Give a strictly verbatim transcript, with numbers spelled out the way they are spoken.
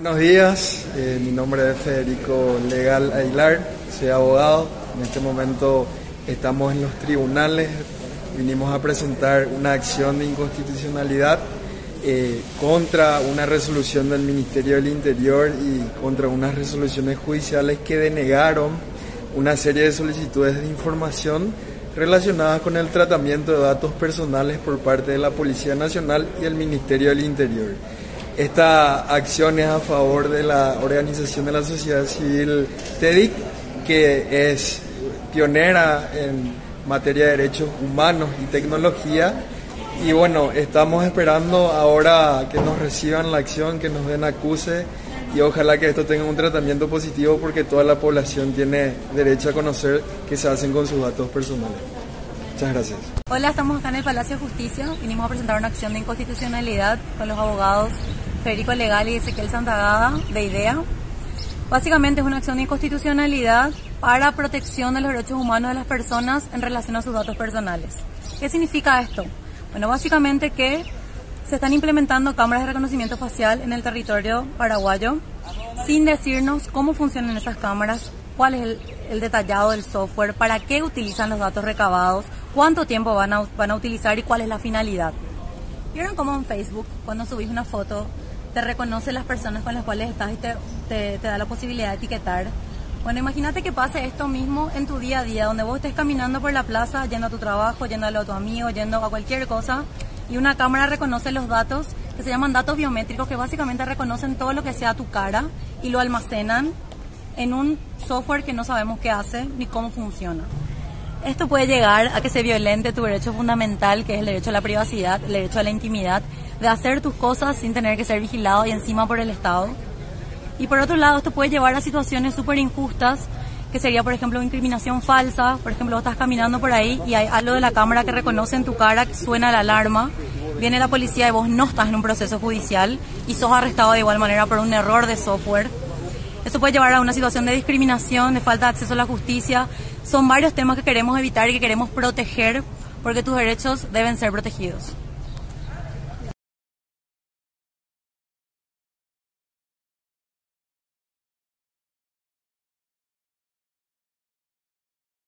Buenos días, eh, mi nombre es Federico Legal Aguilar, soy abogado. En este momento estamos en los tribunales, vinimos a presentar una acción de inconstitucionalidad eh, contra una resolución del Ministerio del Interior y contra unas resoluciones judiciales que denegaron una serie de solicitudes de información relacionadas con el tratamiento de datos personales por parte de la Policía Nacional y el Ministerio del Interior. Esta acción es a favor de la organización de la sociedad civil TEDIC, que es pionera en materia de derechos humanos y tecnología. Y bueno, estamos esperando ahora que nos reciban la acción, que nos den acuse y ojalá que esto tenga un tratamiento positivo porque toda la población tiene derecho a conocer qué se hacen con sus datos personales. Muchas gracias. Hola, estamos acá en el Palacio de Justicia. Vinimos a presentar una acción de inconstitucionalidad con los abogados Federico Legal y Ezequiel Santagada de IDEA. Básicamente es una acción de inconstitucionalidad para protección de los derechos humanos de las personas en relación a sus datos personales. ¿Qué significa esto? Bueno, básicamente que se están implementando cámaras de reconocimiento facial en el territorio paraguayo sin decirnos cómo funcionan esas cámaras, cuál es el, el detallado del software, para qué utilizan los datos recabados, cuánto tiempo van a, van a utilizar y cuál es la finalidad. ¿Vieron cómo en Facebook, cuando subís una foto, te reconoce las personas con las cuales estás y te, te, te da la posibilidad de etiquetar? Bueno, imagínate que pase esto mismo en tu día a día, donde vos estés caminando por la plaza, yendo a tu trabajo, yendo a tu amigo, yendo a cualquier cosa, y una cámara reconoce los datos, que se llaman datos biométricos, que básicamente reconocen todo lo que sea tu cara y lo almacenan en un software que no sabemos qué hace ni cómo funciona. Esto puede llegar a que se violente tu derecho fundamental, que es el derecho a la privacidad, el derecho a la intimidad, de hacer tus cosas sin tener que ser vigilado y encima por el Estado. Y por otro lado, esto puede llevar a situaciones súper injustas, que sería, por ejemplo, incriminación falsa. Por ejemplo, vos estás caminando por ahí y hay algo de la cámara que reconoce en tu cara, que suena la alarma, viene la policía y vos no estás en un proceso judicial y sos arrestado de igual manera por un error de software. Esto puede llevar a una situación de discriminación, de falta de acceso a la justicia. Son varios temas que queremos evitar y que queremos proteger, porque tus derechos deben ser protegidos.